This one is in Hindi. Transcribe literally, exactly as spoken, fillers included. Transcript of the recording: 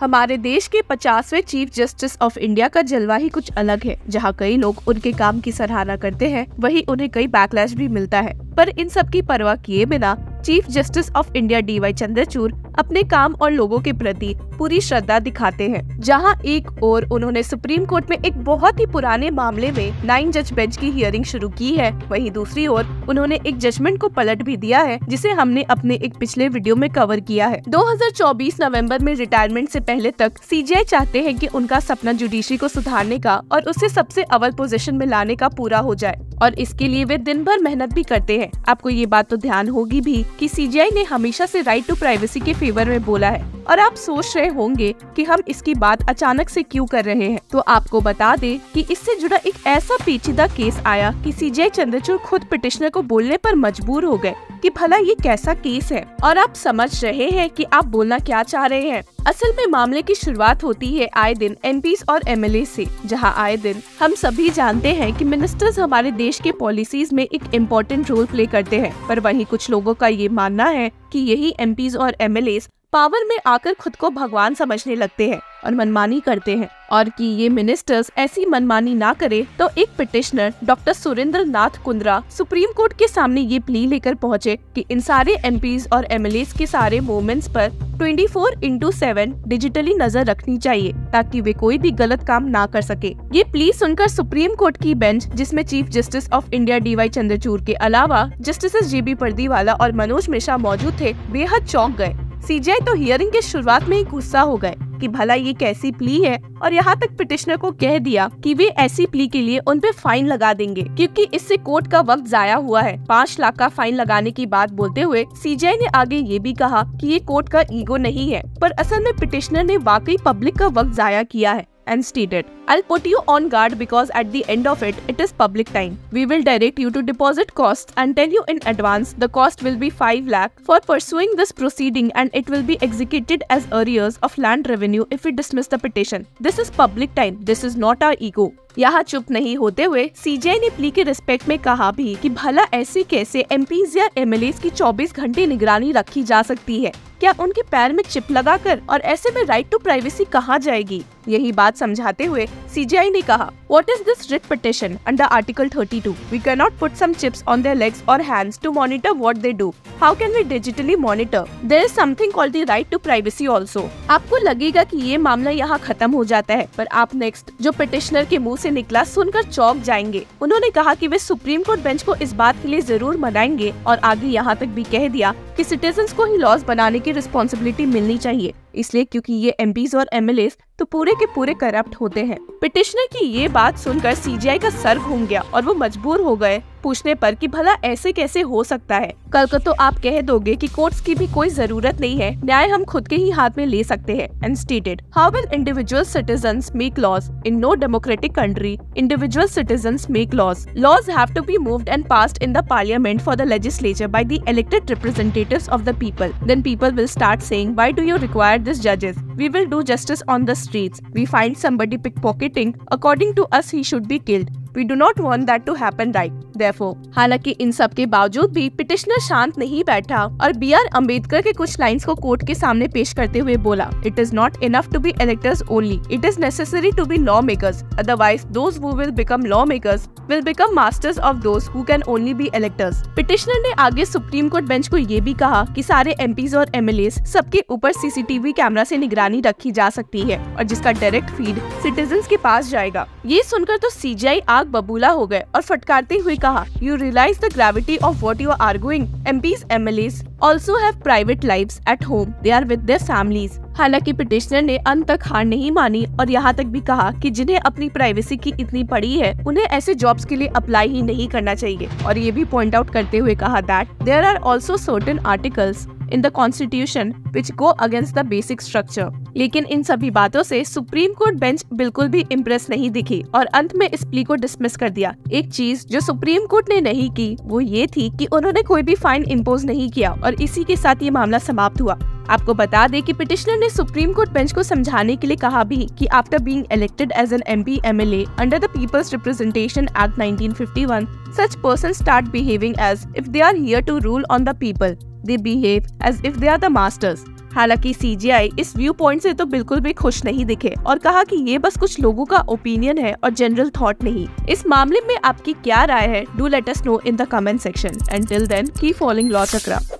हमारे देश के पचासवें चीफ जस्टिस ऑफ इंडिया का जलवा ही कुछ अलग है। जहां कई लोग उनके काम की सराहना करते हैं, वहीं उन्हें कई बैकलैश भी मिलता है। पर इन सब की परवाह किए बिना chief justice of India D Y Chandrachud अपने काम और लोगों के प्रति पूरी श्रद्धा दिखाते हैं। जहां एक ओर उन्होंने सुप्रीम कोर्ट में एक बहुत ही पुराने मामले में नाइन जज बेंच की हियरिंग शुरू की है, वहीं दूसरी ओर उन्होंने एक जजमेंट को पलट भी दिया है, जिसे हमने अपने एक पिछले वीडियो में कवर किया है। दो हज़ार चौबीस नवंबर में रिटायरमेंट से पहले तक सीजेआई चाहते हैं कि उनका सपना जुडिशरी को सुधारने का और उसे सबसे अव्वल पोजीशन में लाने का पूरा हो जाए, और इसके लिए वे दिन भर मेहनत भी करते हैं। आपको ये बात तो ध्यान होगी भी कि सीजेआई ने हमेशा से राइट टू प्राइवेसी के फेवर में बोला है, और आप सोच रहे होंगे कि हम इसकी बात अचानक से क्यों कर रहे हैं। तो आपको बता दें कि इससे जुड़ा एक ऐसा पेचीदा केस आया कि सीजेआई चंद्रचूड़ खुद पिटिशनर को बोलने पर मजबूर हो गए कि भला ये कैसा केस है, और आप समझ रहे हैं कि आप बोलना क्या चाह रहे हैं। असल में मामले की शुरुआत होती है आए दिन एमपीज और एमएलए से, जहां आए दिन हम सभी जानते हैं कि मिनिस्टर्स हमारे देश के पॉलिसीज में एक इम्पोर्टेंट रोल प्ले करते हैं। पर वहीं कुछ लोगों का ये मानना है कि यही एमपीज और एमएलए पावर में आकर खुद को भगवान समझने लगते हैं और मनमानी करते हैं, और कि ये मिनिस्टर्स ऐसी मनमानी ना करें। तो एक petitioner doctor Surendra Nath Kundra supreme court के सामने ये प्ली लेकर पहुंचे कि इन सारे एमपीज और एमएलए के सारे मूवमेंट्स पर चौबीस इंटू सेवन डिजिटली नजर रखनी चाहिए, ताकि वे कोई भी गलत काम ना कर सके। ये प्ली सुनकर सुप्रीम कोर्ट की बेंच, जिसमें chief justice of India D Y Chandrachud के अलावा जस्टिस जी बी पर्दीवाला और मनोज मिश्रा मौजूद थे, बेहद चौंक गए। सीजेआई तो हियरिंग के शुरुआत में ही गुस्सा हो गए कि भला ये कैसी प्ली है, और यहाँ तक पिटिशनर को कह दिया कि वे ऐसी प्ली के लिए उन पे फाइन लगा देंगे, क्योंकि इससे कोर्ट का वक्त जाया हुआ है। पाँच लाख का फाइन लगाने की बात बोलते हुए सीजेआई ने आगे ये भी कहा कि ये कोर्ट का ईगो नहीं है, पर असल में पिटिशनर ने वाकई पब्लिक का वक्त जाया किया है। And stated, I'll put you on guard because at the end of it, it is public time. We will direct you to deposit costs and tell you in advance the cost will be five lakh for pursuing this proceeding and it will be executed as arrears of land revenue if we dismiss the petition. This is public time. This is not our ego. यहाँ चुप नहीं होते हुए सीजेआई ने प्ली के रिस्पेक्ट में कहा भी कि भला ऐसे कैसे एमपीज या एमएलए की चौबीस घंटे निगरानी रखी जा सकती है, क्या उनके पैर में चिप लगाकर, और ऐसे में राइट टू प्राइवेसी कहाँ जाएगी। यही बात समझाते हुए सीजेआई ने कहा, what is this writ petition under article thirty two? We can not put some chips on their legs और hands to monitor what they do. How can we digitally monitor? There is something called the right to privacy also. आपको लगेगा कि ये मामला यहाँ खत्म हो जाता है, पर आप नेक्स्ट जो पिटिशनर के मुँह से निकला सुनकर चौंक जाएंगे। उन्होंने कहा कि वे सुप्रीम कोर्ट बेंच को इस बात के लिए जरूर मनाएंगे, और आगे यहाँ तक भी कह दिया कि सिटीजंस को ही लॉज बनाने की रिस्पॉन्सिबिलिटी मिलनी चाहिए, इसलिए क्योंकि ये एमपीज और एमएलए तो पूरे के पूरे करप्ट होते हैं। पिटिशनर की ये बात सुनकर सीजेआई का सर घूम गया और वो मजबूर हो गए पूछने पर कि भला ऐसे कैसे हो सकता है। कल को तो आप कह दोगे कि कोर्ट्स की भी कोई जरूरत नहीं है, न्याय हम खुद के ही हाथ में ले सकते हैं। And stated, how will individual citizens make laws in no democratic country? Individual citizens make laws. Laws have to be moved and passed in the parliament for the legislature by the elected representatives of the people. Then people will start saying, why do you require this जजेस? We will do justice on the streets. We find somebody pickpocketing. According to us, he should be killed. We do not want that to happen, right? Therefore, हालांकि इन सब के बावजूद भी पिटिशनर शांत नहीं बैठा और बी आर अम्बेडकर के कुछ लाइंस को कोर्ट के सामने पेश करते हुए बोला, it is not enough to be electors only, it is necessary to be law makers, otherwise those who will become law makers will become masters of those who can only be electors. Petitioner ने आगे सुप्रीम कोर्ट बेंच को ये भी कहा कि सारे एमपीज और एमएलए सबके ऊपर सीसीटीवी कैमरा से निगरानी रखी जा सकती है, और जिसका डायरेक्ट फीड सिटीजन के पास जाएगा। ये सुनकर तो सीजेआई आग बबूला हो गए और फटकारते हुए कहा, you realise the gravity of what you are arguing? MPs MLAs also have private lives at home, they are with their families. हालांकि पिटिशनर ने अंत तक हार नहीं मानी और यहाँ तक भी कहा कि जिन्हें अपनी प्राइवेसी की इतनी पड़ी है, उन्हें ऐसे जॉब्स के लिए अप्लाई ही नहीं करना चाहिए, और ये भी पॉइंट आउट करते हुए कहा that there are also certain articles in the constitution which go against the basic structure. लेकिन इन सभी बातों से सुप्रीम कोर्ट बेंच बिल्कुल भी इम्प्रेस नहीं दिखी और अंत में इस प्ली को डिसमिस कर दिया। एक चीज जो सुप्रीम कोर्ट ने नहीं की वो ये थी कि उन्होंने कोई भी फाइन इम्पोज नहीं किया, और इसी के साथ ये मामला समाप्त हुआ। आपको बता दें कि पिटिशनर ने सुप्रीम कोर्ट बेंच को समझाने के लिए कहा भी कि after being elected as an MP MLA under the people's representation act nineteen fifty one, such person start behaving as if they are here to rule on the people, they behave as if they are the masters. हालांकि सीजीआई इस व्यू पॉइंट से तो बिल्कुल भी खुश नहीं दिखे और कहा कि ये बस कुछ लोगों का ओपिनियन है और जनरल थॉट नहीं। इस मामले में आपकी क्या राय है? Do let us know in the comment section. And till then keep following law chakra.